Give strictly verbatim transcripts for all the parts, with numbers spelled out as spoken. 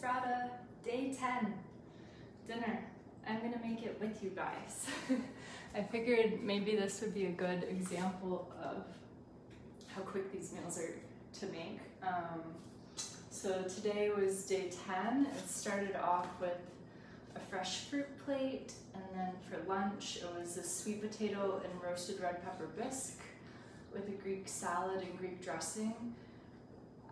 Innisfrada day ten dinner. I'm gonna make it with you guys. I figured maybe this would be a good example of how quick these meals are to make. Um, so today was day ten. It started off with a fresh fruit plate, and then for lunch it was a sweet potato and roasted red pepper bisque with a Greek salad and Greek dressing.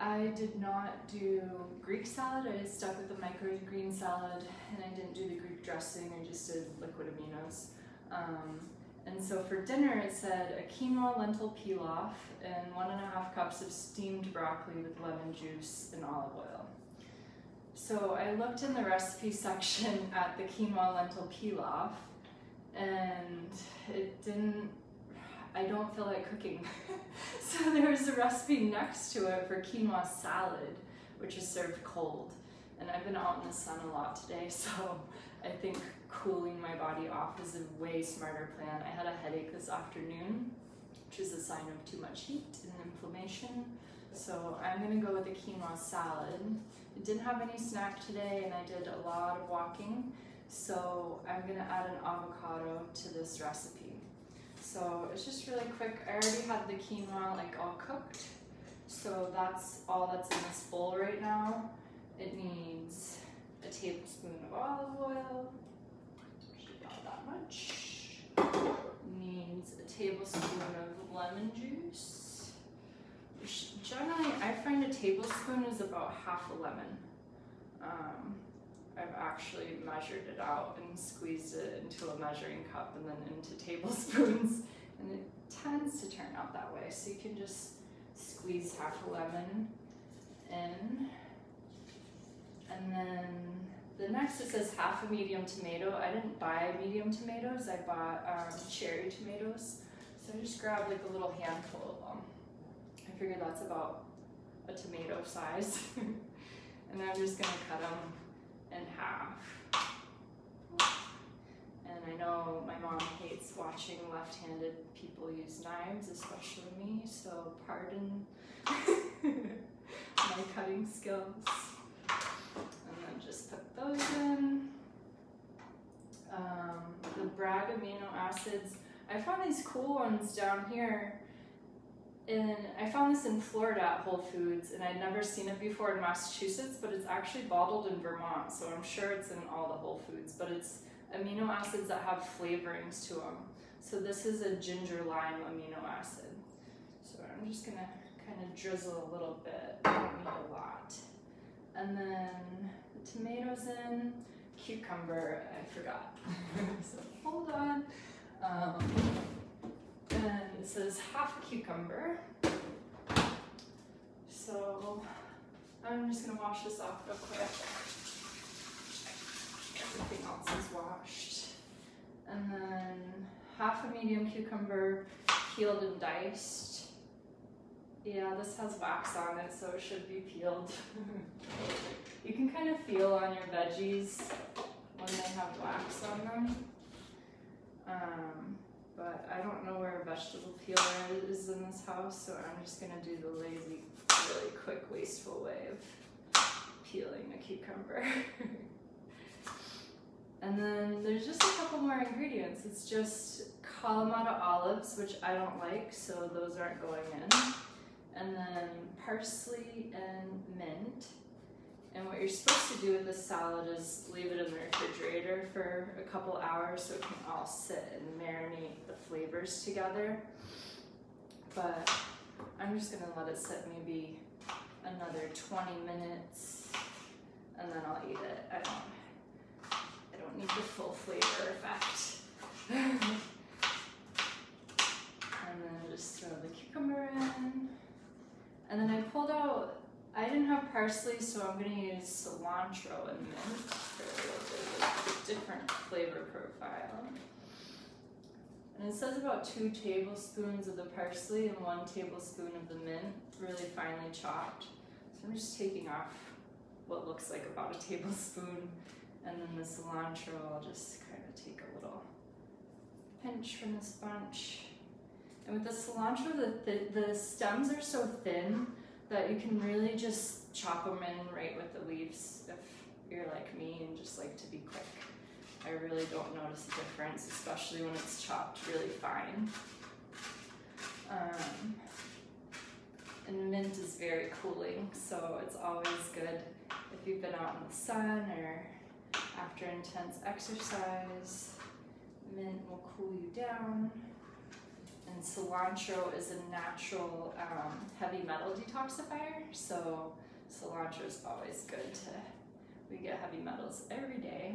I did not do Greek salad. I stuck with the microgreen salad, and I didn't do the Greek dressing. I just did liquid aminos. Um, and so for dinner, it said a quinoa lentil pilaf and one and a half cups of steamed broccoli with lemon juice and olive oil. So I looked in the recipe section at the quinoa lentil pilaf, and it didn't, I don't feel like cooking. So there was a recipe next to it for quinoa salad, which is served cold. And I've been out in the sun a lot today, so I think cooling my body off is a way smarter plan. I had a headache this afternoon, which is a sign of too much heat and inflammation. So I'm gonna go with a quinoa salad. I didn't have any snack today, and I did a lot of walking. So I'm gonna add an avocado to this recipe. So it's just really quick. I already had the quinoa like all cooked. So that's all that's in this bowl right now. It needs a tablespoon of olive oil, actually not that much. It needs a tablespoon of lemon juice, which generally I find a tablespoon is about half a lemon. Um, I've actually measured it out and squeezed it into a measuring cup and then into tablespoons, and it tends to turn out that way. So you can just squeeze half a lemon in. And then the next, it says half a medium tomato. I didn't buy medium tomatoes, I bought um, cherry tomatoes. So I just grabbed like a little handful of them. I figured that's about a tomato size. And I'm just gonna cut them in half. And I know my mom hates watching left-handed people use knives, especially me, so pardon my cutting skills. And then just put those in. Um, the Bragg amino acids. I found these cool ones down here. And I found this in Florida at Whole Foods, and I'd never seen it before in Massachusetts, but it's actually bottled in Vermont, so I'm sure it's in all the Whole Foods, but it's amino acids that have flavorings to them. So this is a ginger lime amino acid. So I'm just gonna kind of drizzle a little bit, I don't need a lot. And then the tomatoes in, cucumber, I forgot. So hold on. Um, And it says half a cucumber. So I'm just gonna wash this off real quick. Everything else is washed. And then half a medium cucumber, peeled and diced. Yeah, this has wax on it, so it should be peeled. You can kind of feel on your veggies when they have wax on them. Um, But I don't know where a vegetable peeler is in this house, so I'm just gonna do the lazy, really quick, wasteful way of peeling a cucumber. And then there's just a couple more ingredients. It's just Kalamata olives, which I don't like, so those aren't going in. And then parsley and mint. And what you're supposed to do with this salad is leave it in the refrigerator for a couple hours so it can all sit and marinate the flavors together. But I'm just gonna let it sit maybe another twenty minutes, and then I'll eat it. I don't, I don't need the full flavor effect. And then just throw the cucumber in. And then I pulled out, I didn't have parsley, so I'm going to use cilantro and mint for a little bit of a different flavor profile. And it says about two tablespoons of the parsley and one tablespoon of the mint, really finely chopped. So I'm just taking off what looks like about a tablespoon, and then the cilantro, I'll just kind of take a little pinch from this bunch. And with the cilantro, the, th the stems are so thin that you can really just chop them in right with the leaves if you're like me and just like to be quick. I really don't notice a difference, especially when it's chopped really fine. Um, and mint is very cooling, so it's always good if you've been out in the sun or after intense exercise. Mint will cool you down. And cilantro is a natural um, heavy metal detoxifier, so cilantro is always good to, we get heavy metals every day.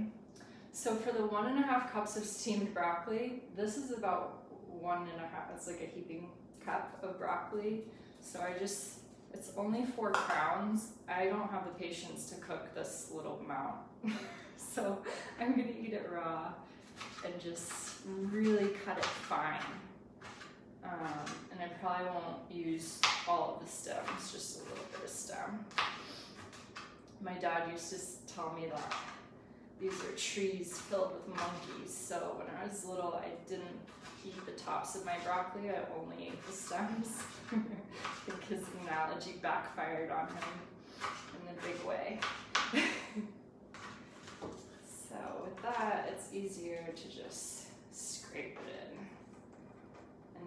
So for the one and a half cups of steamed broccoli, this is about one and a half, it's like a heaping cup of broccoli. So I just, it's only four crowns. I don't have the patience to cook this little amount. So I'm gonna eat it raw and just really cut it fine. Um, and I probably won't use all of the stems, just a little bit of stem. My dad used to tell me that these are trees filled with monkeys, so when I was little, I didn't eat the tops of my broccoli, I only ate the stems. I think his analogy backfired on him in the big way. So with that, it's easier to just scrape it in.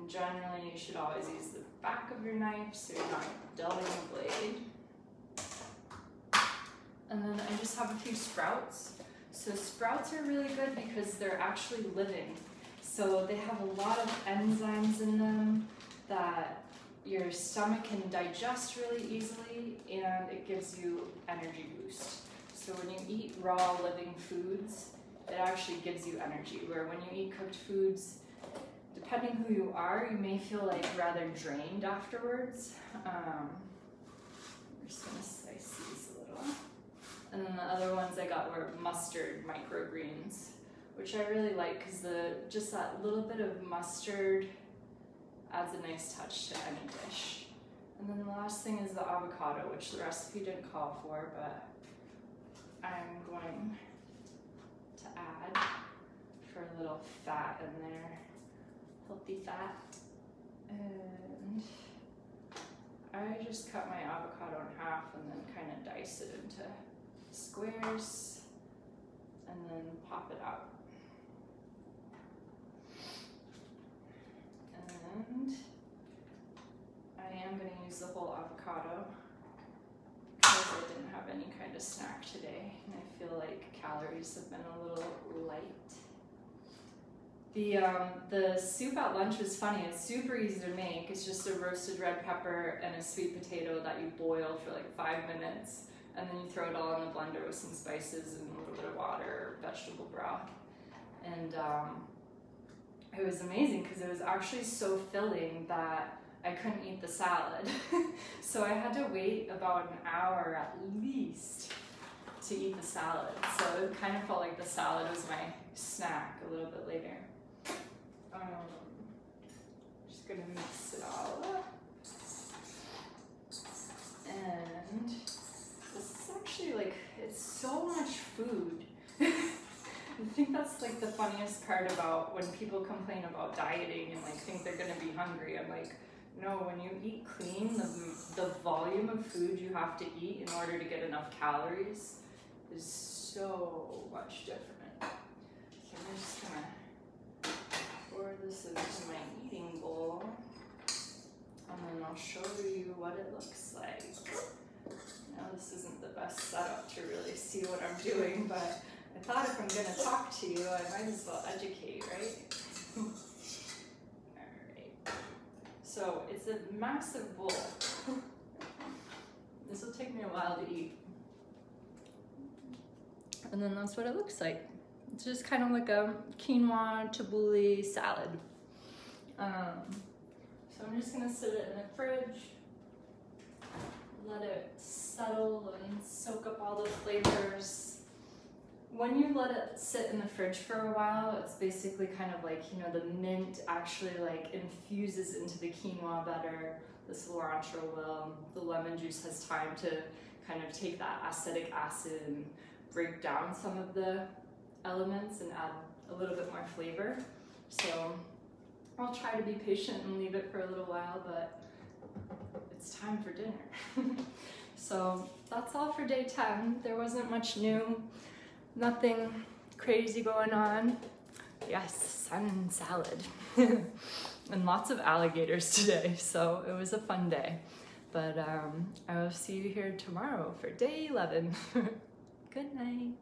And generally, you should always use the back of your knife so you're not dulling the blade. And then I just have a few sprouts. So sprouts are really good because they're actually living. So they have a lot of enzymes in them that your stomach can digest really easily, and it gives you energy boost. So when you eat raw living foods, it actually gives you energy, where when you eat cooked foods, depending who you are, you may feel like rather drained afterwards. Um, I'm just gonna slice these a little. And then the other ones I got were mustard microgreens, which I really like because the just that little bit of mustard adds a nice touch to any dish. And then the last thing is the avocado, which the recipe didn't call for, but I'm going to add for a little fat in there. Healthy fat. And I just cut my avocado in half and then kind of dice it into squares and then pop it out. And I am going to use the whole avocado because I didn't have any kind of snack today and I feel like calories have been a little light. The, um, the soup at lunch was funny. It's super easy to make. It's just a roasted red pepper and a sweet potato that you boil for like five minutes. And then you throw it all in the blender with some spices and a little bit of water, or vegetable broth. And um, it was amazing because it was actually so filling that I couldn't eat the salad. So I had to wait about an hour at least to eat the salad. So it kind of felt like the salad was my snack a little bit later. Um, just gonna mix it all up. And this is actually like, it's so much food. I think that's like the funniest part about when people complain about dieting and like think they're gonna be hungry. I'm like, no, when you eat clean, the, the volume of food you have to eat in order to get enough calories is so much different. So I'm just gonna pour this into my eating bowl, and then I'll show you what it looks like. Now this isn't the best setup to really see what I'm doing, but I thought if I'm gonna talk to you, I might as well educate, right? All right. So it's a massive bowl. This will take me a while to eat. And then that's what it looks like. It's just kind of like a quinoa tabbouleh salad. Um, so I'm just gonna sit it in the fridge, let it settle and soak up all the flavors. When you let it sit in the fridge for a while, it's basically kind of like, you know, the mint actually like infuses into the quinoa better, the cilantro will, the lemon juice has time to kind of take that acetic acid and break down some of the elements and add a little bit more flavor. So I'll try to be patient and leave it for a little while, but it's time for dinner. So that's all for day ten. There wasn't much new, nothing crazy going on. Yes, sun salad and lots of alligators today. So it was a fun day, but um, I will see you here tomorrow for day eleven. Good night.